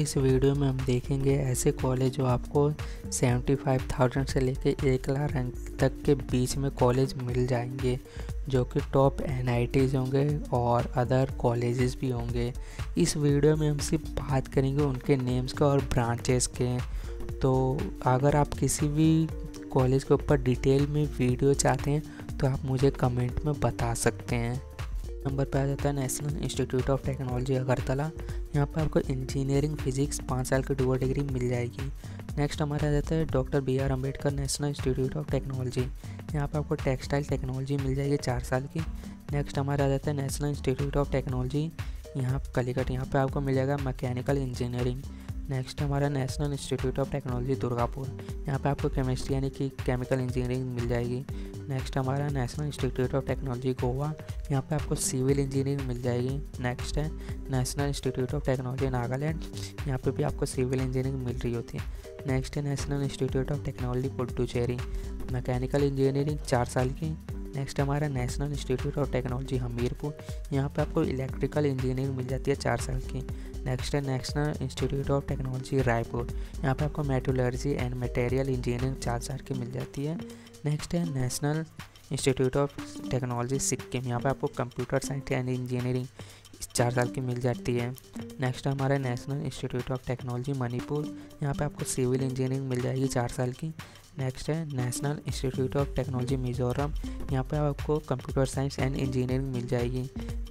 इस वीडियो में हम देखेंगे ऐसे कॉलेज जो आपको 75,000 से लेकर 1 लाख रैंक तक के बीच में कॉलेज मिल जाएंगे, जो कि टॉप NITs होंगे और अदर कॉलेजेस भी होंगे। इस वीडियो में हम सिर्फ बात करेंगे उनके नेम्स के और ब्रांचेस के। तो अगर आप किसी भी कॉलेज के ऊपर डिटेल में वीडियो चाहते हैं तो आप मुझे कमेंट में बता सकते हैं। नंबर पर आ जाता है national institute of technology Agartala. यहाँ पर आपको इंजीनियरिंग फिजिक्स 5 साल की डुअल डिग्री मिल जाएगी। नेक्स्ट हमारा आ जाता है doctor B R Ambedkar national institute of technology. यहाँ पर आपको टेक्सटाइल टेक्नोलॉजी मिल जाएगी 4 साल की। नेक्स्ट हमारा आ जाता है नेशनल इंस्टीट्यूट ऑफ टेक्नोलॉजी यहाँ कलिकट, यहाँ पर आपको मिल जाएगा मैकेनिकल इंजीनियरिंग। नेक्स्ट हमारा national institute of technology Durgapur, यहाँ पे आपको केमिस्ट्री यानी कि केमिकल इंजीनियरिंग मिल जाएगी। नेक्स्ट हमारा national institute of technology Goa, यहाँ पे आपको सिविल इंजीनियरिंग मिल जाएगी। नेक्स्ट है national institute of technology Nagaland, यहाँ पे भी आपको सिविल इंजीनियरिंग मिल रही होती है। नेक्स्ट है national institute of technology Puducherry, mechanical engineering 4 साल की। नेक्स्ट हमारा national institute of technology Hamirpur, यहाँ पे आपको इलेक्ट्रिकल इंजीनियरिंग मिल जाती है 4 साल की। नेक्स्ट है national institute of technology Raipur, यहाँ पे आपको मेटलर्जी एंड मटेरियल इंजीनियरिंग 4 साल की मिल जाती है। नेक्स्ट है national institute of technology Sikkim, यहाँ पे आपको कंप्यूटर साइंस एंड इंजीनियरिंग 4 साल की मिल जाती है। नेक्स्ट हमारा national institute of technology Manipur, यहाँ पे आपको सिविल इंजीनियरिंग मिल जाएगी 4 साल की। नेक्स्ट है national institute of technology Mizoram, यहाँ पे आपको कंप्यूटर साइंस एंड इंजीनियरिंग मिल जाएगी।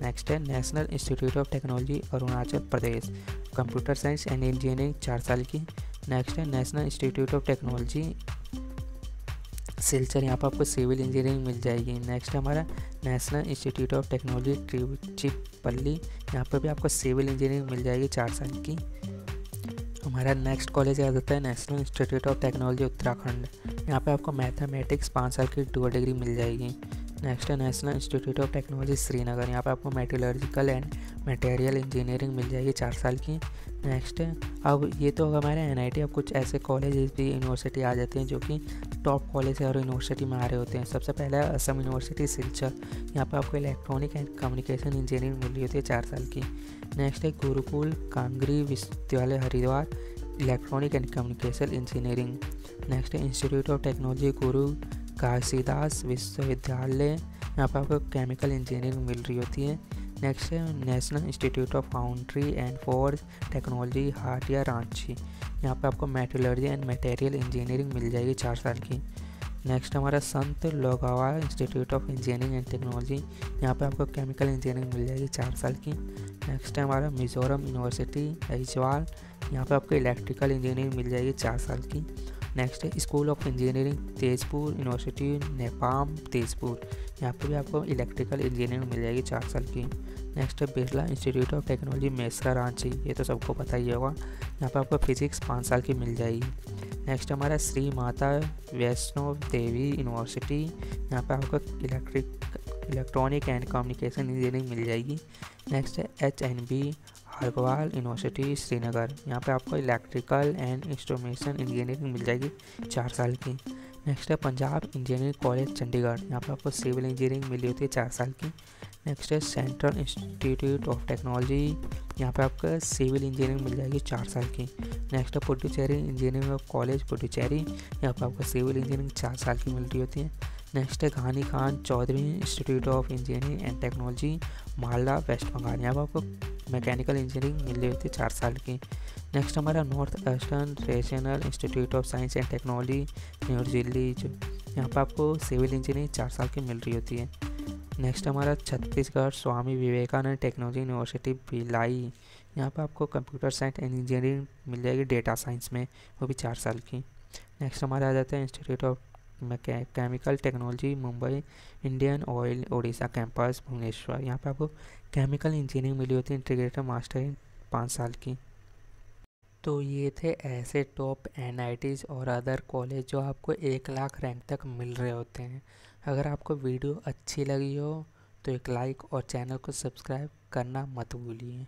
नेक्स्ट है national institute of technology Arunachal Pradesh, computer science and engineering 4 साल की। नेक्स्ट है national institute of technology Silchar, यहाँ पर आपको सिविल इंजीनियरिंग मिल जाएगी। नेक्स्ट हमारा national institute of technology Trichy पल्ली, यहाँ पर भी आपको सिविल इंजीनियरिंग मिल जाएगी 4 साल की। हमारा नेक्स्ट कॉलेज आ जाता है national institute of technology Uttarakhand, यहाँ पे आपको मैथमेटिक्स 5 साल की डुअल डिग्री मिल जाएगी। नेक्स्ट है national institute of technology Srinagar, यहाँ पे आपको मेटलर्जिकल एंड मटेरियल इंजीनियरिंग मिल जाएगी 4 साल की। नेक्स्ट है, अब ये तो हमारे NIT, अब कुछ ऐसे कॉलेज भी यूनिवर्सिटी आ जाते हैं जो कि टॉप कॉलेज और यूनिवर्सिटी में आ रहे होते हैं। सबसे पहला है असम यूनिवर्सिटी सिलचर, यहाँ पे आपको इलेक्ट्रॉनिक एंड कम्युनिकेशन इंजीनियरिंग मिल रही होती है 4 साल की। नेक्स्ट है Gurukul Kangri Vishwavidyalaya Haridwar, electronic and communication engineering. Next है institute of technology Guru Kashi दास विश्वविद्यालय, यहाँ पर आपको केमिकल इंजीनियरिंग मिल रही होती है। नेक्स्ट है national institute of foundry and forge technology Hatia Ranchi, यहाँ पे आपको मेटलर्जी एंड मटेरियल इंजीनियरिंग मिल जाएगी 4 साल की। नेक्स्ट हमारा Sant Longowal institute of engineering and technology, यहाँ पे आपको केमिकल इंजीनियरिंग मिल जाएगी 4 साल की। नेक्स्ट है हमारा मिज़ोरम यूनिवर्सिटी आइजवाल, यहाँ पे आपको इलेक्ट्रिकल इंजीनियरिंग मिल जाएगी 4 साल की। नेक्स्ट है school of engineering Tezpur university Napam Tezpur, यहाँ पे भी आपको इलेक्ट्रिकल इंजीनियरिंग मिल जाएगी 4 साल की। नेक्स्ट है Birla institute of technology Mesra Ranchi, ये तो सबको पता ही होगा, यहाँ पे आपको फिजिक्स 5 साल की मिल जाएगी। नेक्स्ट हमारा श्री माता वैष्णो देवी यूनिवर्सिटी, यहाँ पे आपको इलेक्ट्रॉनिक एंड कम्युनिकेशन इंजीनियरिंग मिल जाएगी। नेक्स्ट है H.N.B. गढ़वाल यूनिवर्सिटी श्रीनगर, यहाँ पे आपको इलेक्ट्रिकल एंड इंस्ट्रूमेशन इंजीनियरिंग मिल जाएगी 4 साल की। नेक्स्ट है पंजाब इंजीनियरिंग कॉलेज चंडीगढ़, यहाँ पे आपको सिविल इंजीनियरिंग मिली होती है 4 साल की। नेक्स्ट है सेंट्रल इंस्टीट्यूट ऑफ टेक्नोलॉजी, यहाँ पे आपको सिविल इंजीनियरिंग मिल जाएगी 4 साल की। नेक्स्ट है पुडुचेरी इंजीनियरिंग कॉलेज पुडुचेरी, यहाँ पे आपको सिविल इंजीनियरिंग 4 साल की मिल रही होती है। नेक्स्ट है Ghani Khan Chaudhary institute of engineering and technology Malda West Bengal, यहाँ पर आपको मैकेनिकल इंजीनियरिंग मिल रही होती है 4 साल की। नेक्स्ट हमारा north eastern regional institute of science and technology New Delhi, यहाँ पर आपको सिविल इंजीनियरिंग 4 साल की मिल रही होती है। नेक्स्ट हमारा छत्तीसगढ़ स्वामी विवेकानंद टेक्नोलॉजी यूनिवर्सिटी भिलाई, यहाँ पर आपको कंप्यूटर साइंस एंड इंजीनियरिंग मिल जाएगी डेटा साइंस में, वो भी 4 साल की। नेक्स्ट हमारा आ जाता है institute of chemical technology Mumbai Indian Oil Odisha campus Bhubaneswar, यहाँ पे आपको केमिकल इंजीनियरिंग मिली होती है इंटीग्रेटेड मास्टर 5 साल की। तो ये थे ऐसे टॉप NITs और अदर कॉलेज जो आपको 1 लाख रैंक तक मिल रहे होते हैं। अगर आपको वीडियो अच्छी लगी हो तो एक लाइक और चैनल को सब्सक्राइब करना मत भूलिए।